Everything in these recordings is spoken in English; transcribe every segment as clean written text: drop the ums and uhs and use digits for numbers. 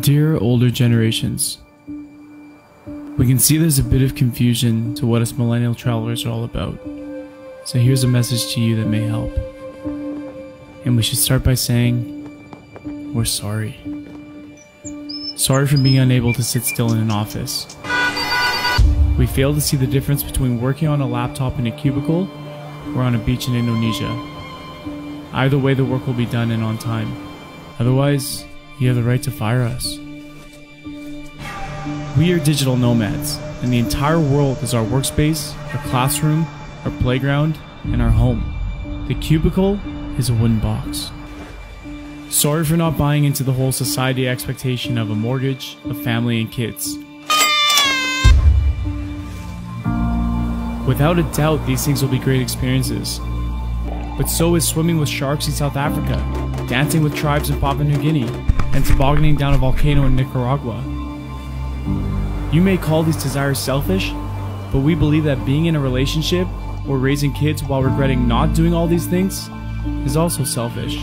Dear Older Generations, we can see there's a bit of confusion to what us millennial travelers are all about, so here's a message to you that may help. And we should start by saying, we're sorry. Sorry for being unable to sit still in an office. We fail to see the difference between working on a laptop in a cubicle or on a beach in Indonesia. Either way, the work will be done and on time. Otherwise, you have the right to fire us. We are digital nomads, and the entire world is our workspace, our classroom, our playground, and our home. The cubicle is a wooden box. Sorry for not buying into the whole society expectation of a mortgage, a family, and kids. Without a doubt, these things will be great experiences. But so is swimming with sharks in South Africa, dancing with tribes in Papua New Guinea, and tobogganing down a volcano in Nicaragua. You may call these desires selfish, but we believe that being in a relationship or raising kids while regretting not doing all these things is also selfish.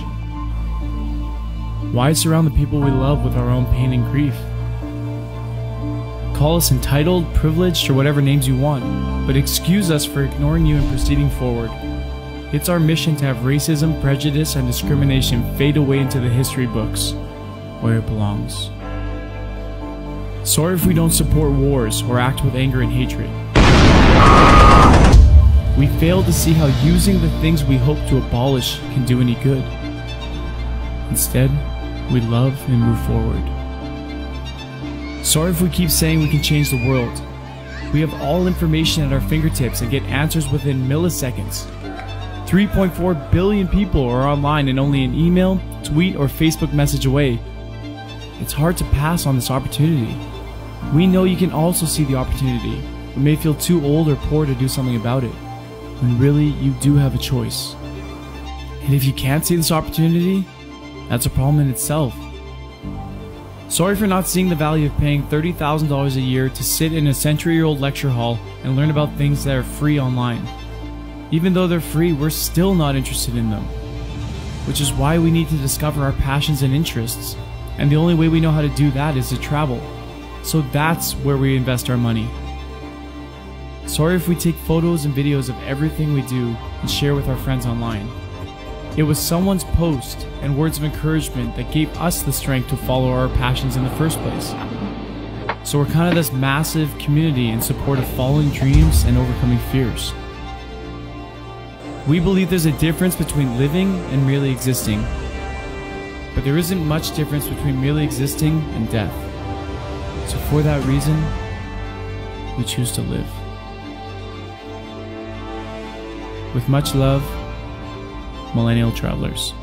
Why surround the people we love with our own pain and grief? Call us entitled, privileged, or whatever names you want, but excuse us for ignoring you and proceeding forward. It's our mission to have racism, prejudice, and discrimination fade away into the history books, where it belongs. Sorry if we don't support wars or act with anger and hatred. We fail to see how using the things we hope to abolish can do any good. Instead, we love and move forward. Sorry if we keep saying we can change the world. We have all information at our fingertips and get answers within milliseconds. 3.4 billion people are online and only an email, tweet, or Facebook message away. It's hard to pass on this opportunity. We know you can also see the opportunity, but may feel too old or poor to do something about it, when really you do have a choice. And if you can't see this opportunity, that's a problem in itself. Sorry for not seeing the value of paying $30,000 a year to sit in a century-old lecture hall and learn about things that are free online. Even though they're free, we're still not interested in them. Which is why we need to discover our passions and interests. And the only way we know how to do that is to travel. So that's where we invest our money. Sorry if we take photos and videos of everything we do and share with our friends online. It was someone's post and words of encouragement that gave us the strength to follow our passions in the first place. So we're kind of this massive community in support of following dreams and overcoming fears. We believe there's a difference between living and merely existing. But there isn't much difference between merely existing and death. So for that reason, we choose to live. With much love, Millennial Travelers.